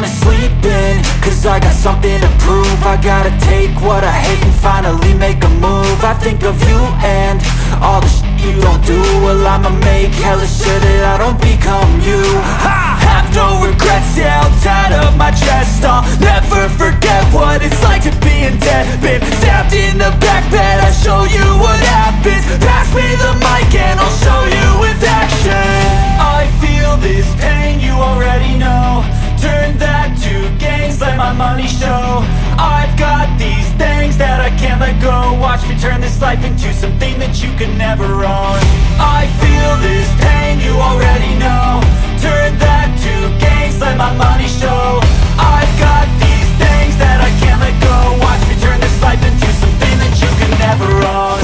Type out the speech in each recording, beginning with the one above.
wanna sleep in, cause I got something to prove. I gotta take what I hate and finally make a move. I think of you and all the shit you don't do. Well, I'ma make hella sure that I don't become you. I have no regrets, yeah, I'll tie up my chest. I'll never forget what it's like to be in debt. Been stabbed in the back bed, I'll show you what happens. Pass me the mic and I'll show you with action. I feel this pain, you already know. Turn that to gains, let my money show. I've got these things that I can't let go. Watch me turn this life into something that you could never own. I feel this pain, you already know. Turn that to gains, let my money show. I've got these things that I can't let go. Watch me turn this life into something that you could never own.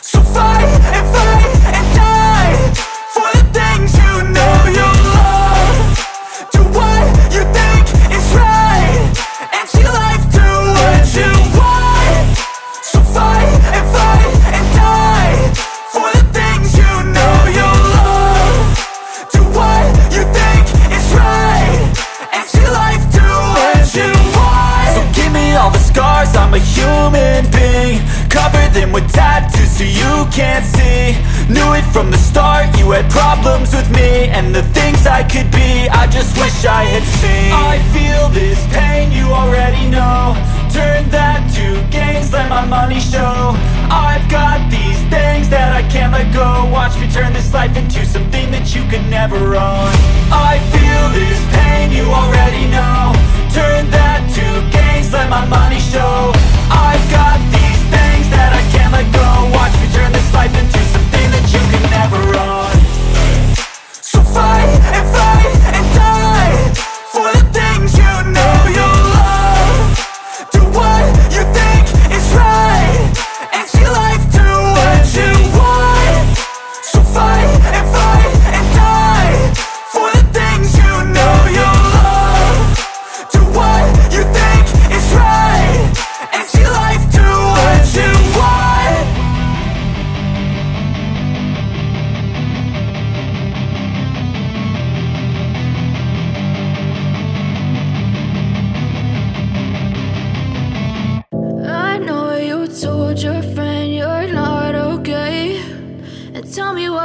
So fight and fight and die for the things you know you love. Do what you think is right, empty life to what you want. So fight and die for the things you know you love. Do what you think is right, empty life to what you want. So give me all the scars, I'm a human being. Cover them with tattoos so you can't see. Knew it from the start, you had problems with me and the things I could be, I just wish I had seen. I feel this pain, you already know. Turn that to gains, let my money show. I've got these things that I can't let go. Watch me turn this life into something that you could never own. I feel this pain, you already know. Turn that to gains, let my money show. I've got these things that I can't let go. Watch me turn this life into something that you can never own. So fight and die for the things you know you love. Do what you think is right, empty life to what you want. So fight and die for the things you know you love. Do what you think is right, empty life to what you want. I know you told your friend you're not okay, and tell me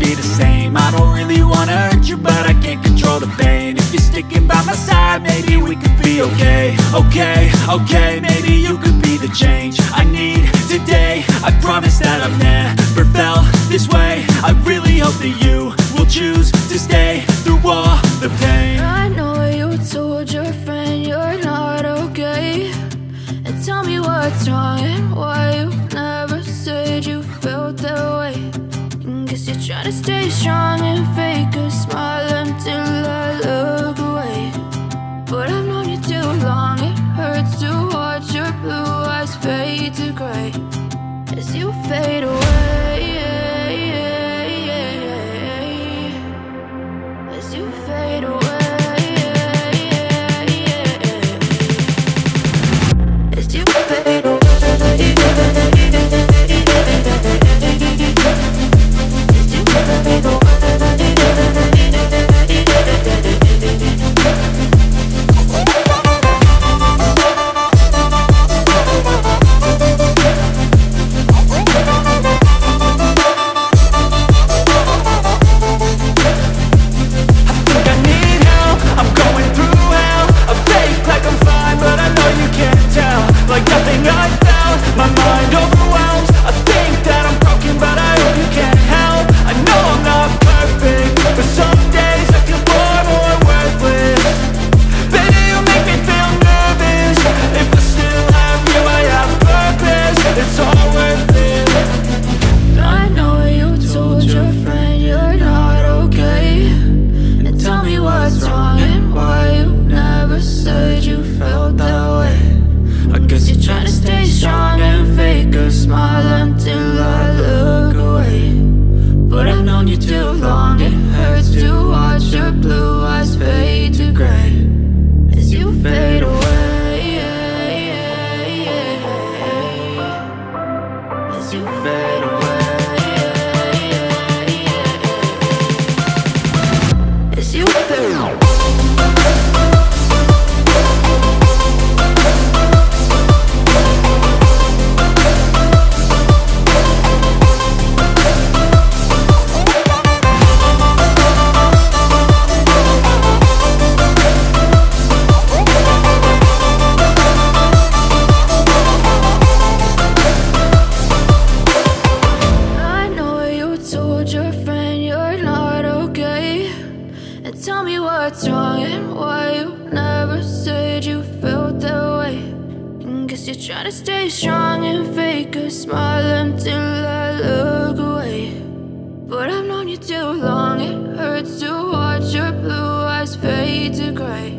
be the same. I don't really wanna hurt you, but I can't control the pain. If you're sticking by my side, maybe we could be okay. Okay, maybe you could be the change I need today. I promise that I've never felt this way. I really hope that you will choose to stay through all the pain. I know you told your friend you're not okay, and tell me what's wrong and why you never said you felt that way. Guess you're trying to stay strong and fake a smile until I look away. But I've known you too long, it hurts to watch your blue eyes fade to gray as you fade away. Tell me what's wrong and why you never said you felt that way. And guess you're trying to stay strong and fake a smile until I look away. But I've known you too long, it hurts to watch your blue eyes fade to gray.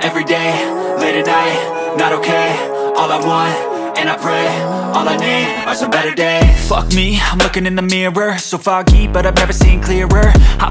Every day, late at night, not okay. All I want, and I pray, all I need are some better days. Fuck me, I'm looking in the mirror. So foggy, but I've never seen clearer. I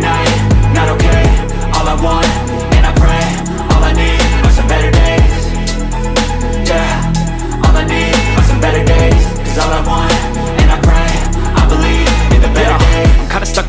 night, not okay. All I want, and I pray, all I need are some better days. Yeah, all I need are some better days. Cause all I want, and I pray, I believe in the better days. Kinda stuck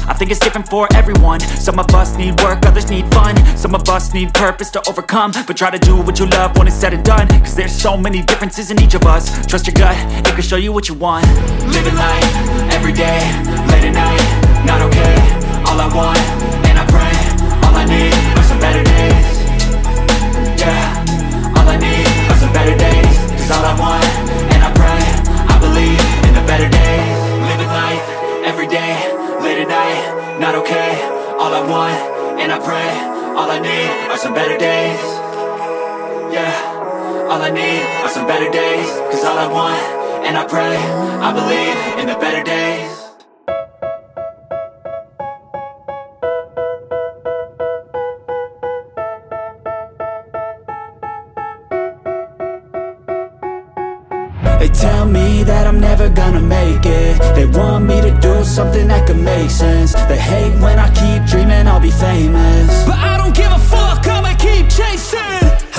I think it's different for everyone. Some of us need work, others need fun. Some of us need purpose to overcome, but try to do what you love when it's said and done, cause there's so many differences in each of us. Trust your gut, it can show you what you want. Living life, everyday, late at night, not okay. All I want, and I pray, all I need are some better days. Yeah, all I need are some better days. Cause all I want, and I pray, I believe in a better day. Living life, everyday, late at night, not okay. All I want, and I pray, all I need are some better days. Yeah, all I need are some better days. Cause all I want, and I pray, I believe in the better days. They tell me that I'm never gonna make it. They want me to do something that could make sense. They hate when I keep dreaming I'll be famous, but I don't give a fuck, I'ma keep chasing.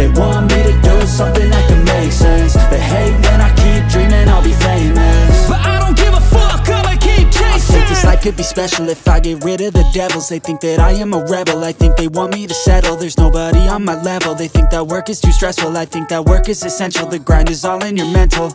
They want me to do something that can make sense. They hate when I keep dreaming I'll be famous, but I don't give a fuck, I'ma keep chasing. I think this life could be special if I get rid of the devils. They think that I am a rebel, I think they want me to settle. There's nobody on my level, they think that work is too stressful. I think that work is essential, the grind is all in your mental.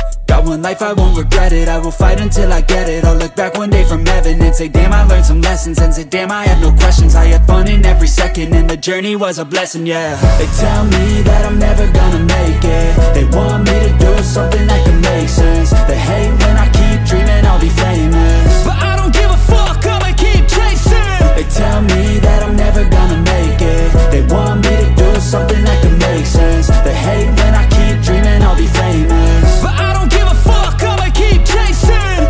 Got one life, I won't regret it. I will fight until I get it. I'll look back one day from heaven and say, damn, I learned some lessons. And say, damn, I had no questions. I had fun in every second, and the journey was a blessing, yeah. They tell me that I'm never gonna make it. They want me to do something that can make sense. They hate when I keep dreaming I'll be famous, but I don't give a fuck, I'ma keep chasing. They tell me that I'm never gonna make it. They want me to do something that can make sense. They hate when I keep dreaming I'll be famous, but I don't give a fuck, I'ma keep chasing.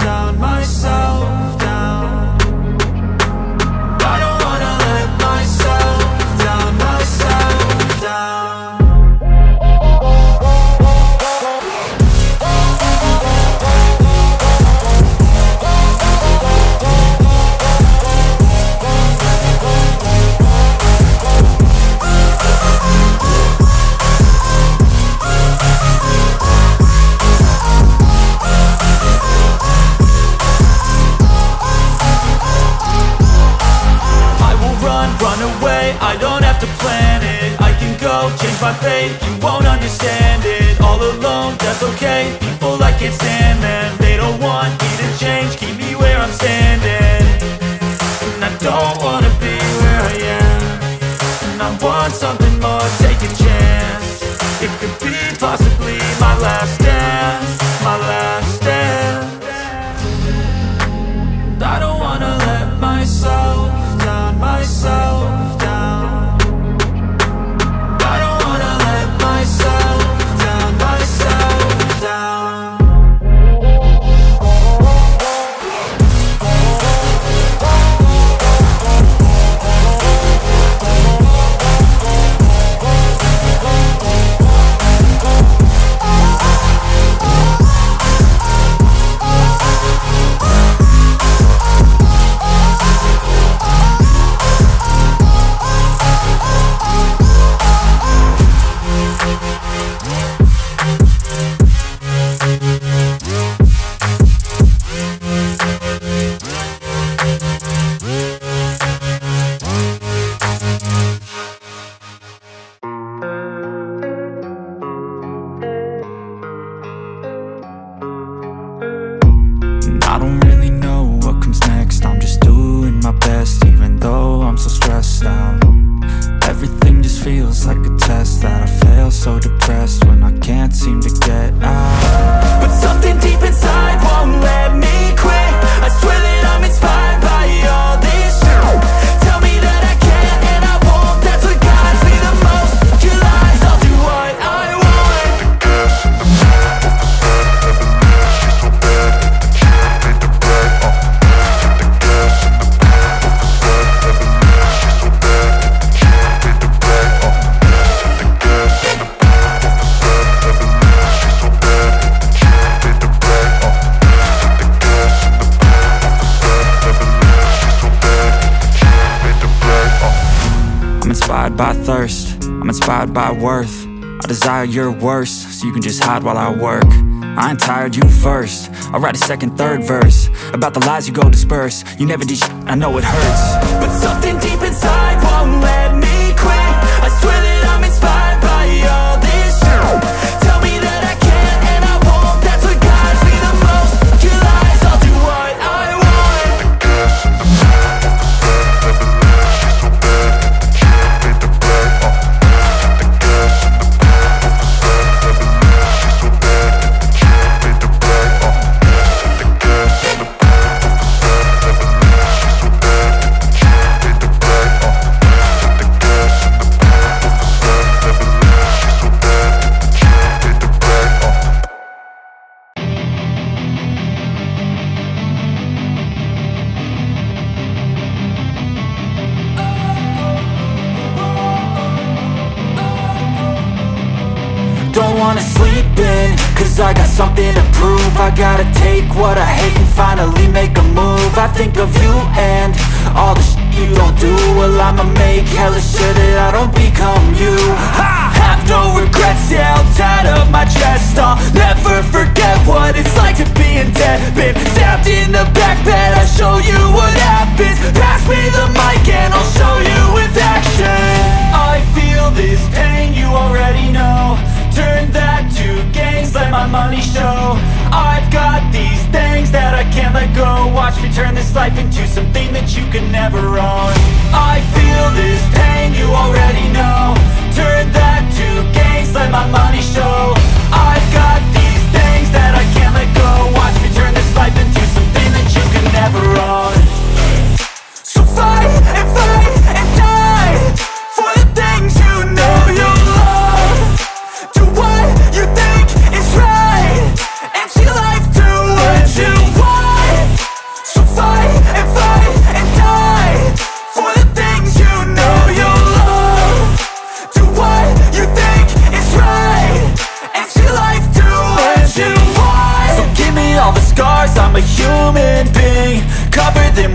down, I don't wanna let myself down. My fate, you won't understand it. All alone, that's okay. People, I can't stand them. They don't want me to change, keep me where I'm standing. And I don't wanna want something more, take a chance. It could be possibly my last dance, my last dance. I don't wanna let myself down, myself down. I don't wanna let myself down, myself down. By worth, I desire your worst, so you can just hide while I work. I ain't tired, you first. I'll write a second, third verse about the lies you go disperse. You never did shit, I know it hurts, but something deep inside won't let me quit. I swear that I'm inspired by all this shit. Tell me that I can and I won't. That's what guides me the most. Your lies, I'll do what I want. The curse of the mind, of the self, of the love, she's so bad. I got something to prove. I gotta take what I hate and finally make a move. I think of you and all the shit you don't do. Well, I'ma make hella sure that I don't become you. I have no regrets, yeah, I'll tie up my chest. I'll never forget what it's like to be in debt. Been stabbed in the back bed, I'll show you what happens. Pass me the mic and I'll show you with action. I feel this pain, you already know. Turn that to gains, let my money show. I've got these things that I can't let go. Watch me turn this life into something that you can never own. I feel this pain, you already know. Turn that to gains, let my money show. I've got these things that I can't let go. Watch me turn this life into something that you can never own. So fight and fight and die for the things you know you love. You think it's right, empty life, do what you want. So fight and die for the things you know you love. Do what you think is right, empty life, do what you want. So give me all the scars, I'm a human being. Cover them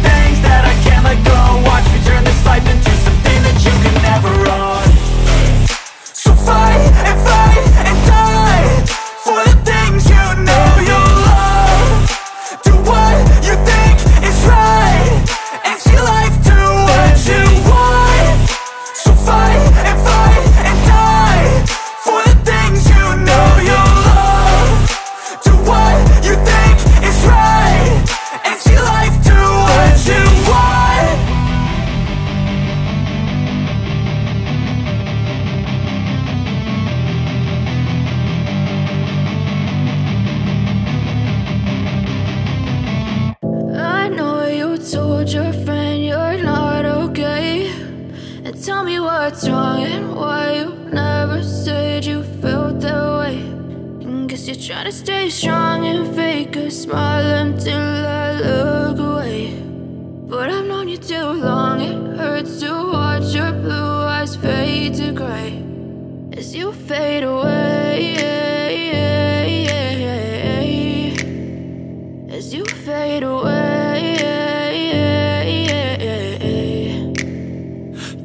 things that I can't let go. Watch me turn this life into something that you can never own. told your friend you're not okay, and tell me what's wrong and why you never said you felt that way. And guess you're trying to stay strong and fake a smile until I look away. But I've known you too long, it hurts to watch your blue eyes fade to gray as you fade away, as you fade away.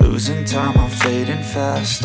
Losing time, I'm fading fast.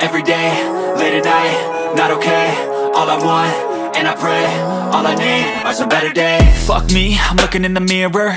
Every day, late at night, not okay. All I want, and I pray, all I need are some better days. Fuck me, I'm looking in the mirror,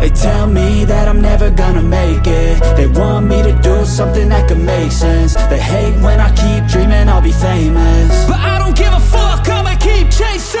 They tell me that I'm never gonna make it. They want me to do something that could make sense. They hate when I keep dreaming I'll be famous, but I don't give a fuck, I'ma keep chasing.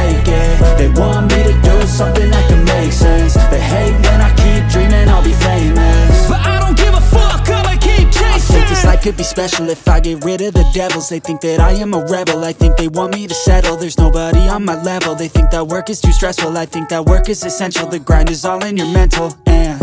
make it, they want me to do something that can make sense. They hate when I keep dreaming I'll be famous, but I don't give a fuck, I'ma keep chasing. I think this life could be special if I get rid of the devils. They think that I am a rebel, I think they want me to settle. There's nobody on my level, they think that work is too stressful. I think that work is essential, the grind is all in your mental. And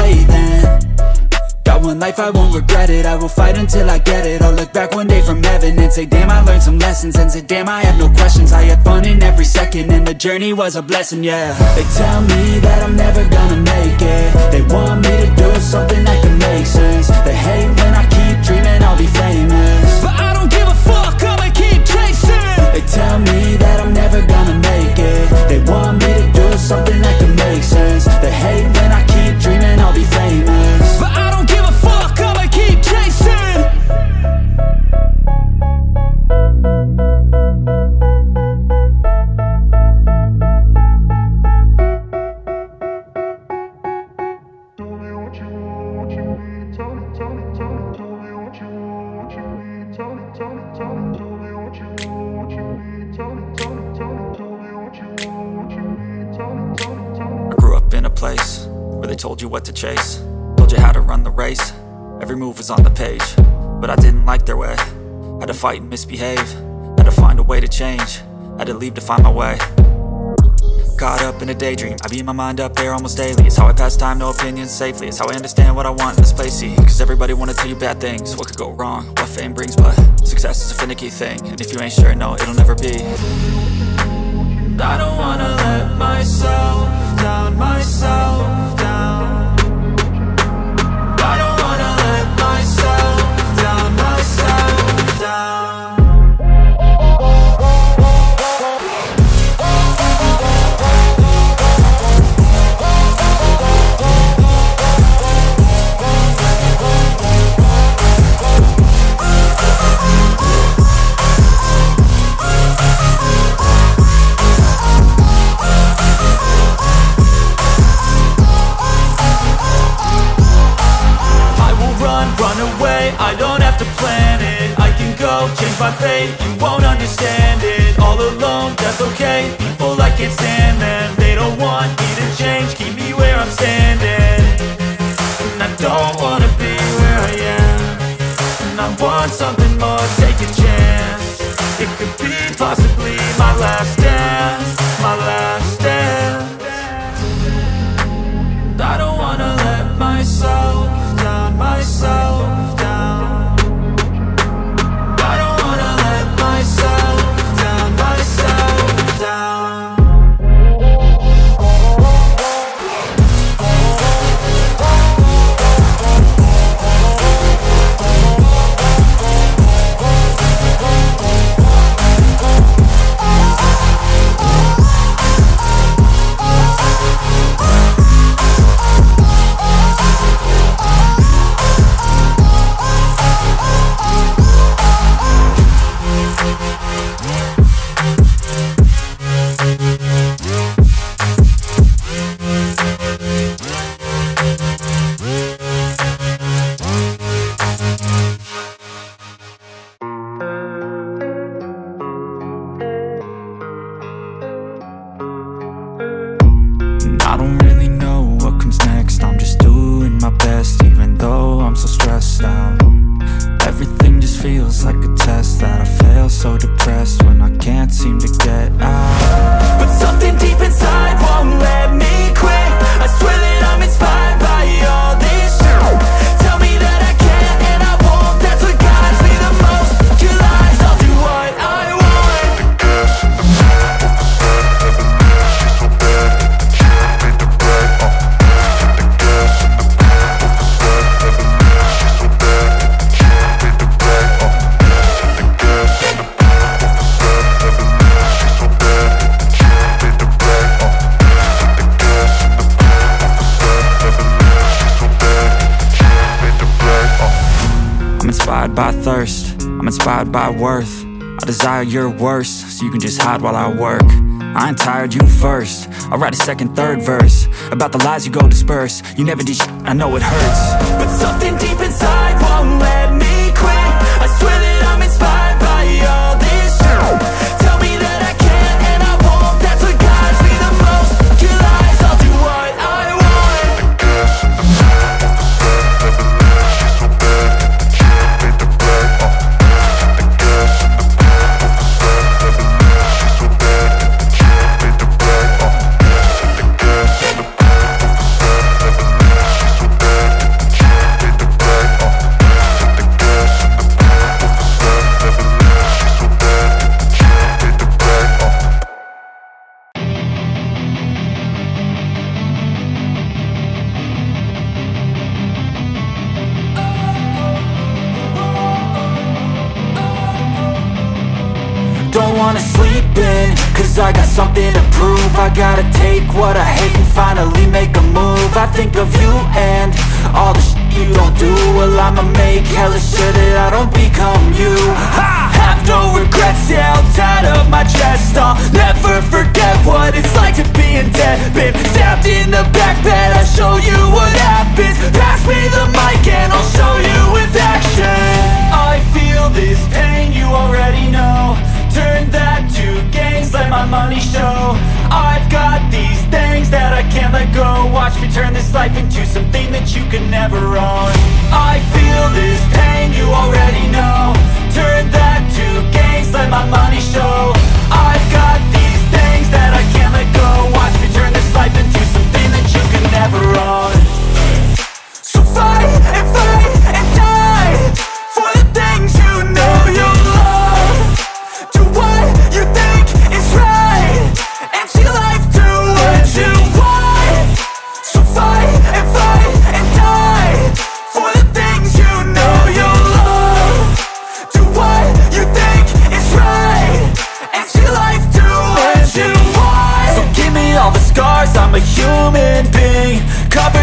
way then. Got one life, I won't regret it. I will fight until I get it. I'll look back one day from heaven and say, damn, I learned some lessons. And say, damn, I had no questions. I had fun in every second, and the journey was a blessing, yeah. They tell me that I'm never gonna make it, they want me to do something that can make sense. They hate when I keep dreaming I'll be famous, but I don't give a fuck, I'ma keep chasing. They tell me that I'm never gonna make it, they want me to do something that can make sense. They hate when I keep dreaming I'll be famous, but I don't give a fuck, I'ma keep chasing. Told you what to chase, told you how to run the race. Every move was on the page, but I didn't like their way. Had to fight and misbehave, had to find a way to change, had to leave to find my way. Caught up in a daydream, I beat my mind up there almost daily. It's how I pass time, no opinions safely. It's how I understand what I want in this place, see. Cause everybody wanna tell you bad things, what could go wrong, what fame brings. But success is a finicky thing, and if you ain't sure, no, it'll never be. I don't wanna let myself down, myself down. I don't wanna let myself down, myself down. I don't have to plan it, I can go change my fate. You won't understand it, all alone, that's okay. People, I can't stand them, they don't want me to change, keep me where I'm standing. And I don't wanna be where I am, and I want something more, take a chance. It could be possibly my last dance, my last dance. I don't wanna let myself down, myself. I'm inspired by worth. I desire your worst, so you can just hide while I work. I ain't tired, you first. I'll write a second, third verse about the lies you go disperse. You never did shit, I know it hurts, but something deep inside won't let me quit. I swear that I'm inspired by all this shit. Tell me that I can and I won't. That's what guides me the most. You lies, I'll do what I want. I guess I'm sad, never left. She's so bad, that she made the bread. I guess I'm sad, never left. She's so bad, that she made the bread. I guess I'm sad, never left. She's so bad, that she made the bread. I guess I'm sad, never left. She's so bad, that she made the bread. Don't wanna sleep in, cause I got something to prove. I gotta take what I hate and finally make a move. I think of you and all the shit you don't do. Well, I'ma make hella sure that I don't become you. I have no regrets, yeah, I'll tie up my chest. I'll never forget what it's like to be in debt. Been stabbed in the back bed, I'll show you what happens. Pass me the mic and I'll show you with action. I feel this pain, you already know. Turn that to gains, let my money show. I've got these things that I can't let go. Watch me turn this life into something that you can never own. I feel this pain, you already know. Turn that to gains, let my money show. I've got these things that I can't let go. Watch me turn this life into something that you can never own. So fight and fight and die for the things you know you love. I'm a human being, cover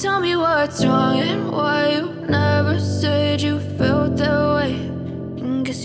Tell me what's wrong and why you never said you felt that way. And guess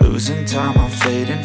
Losing time, I'm fading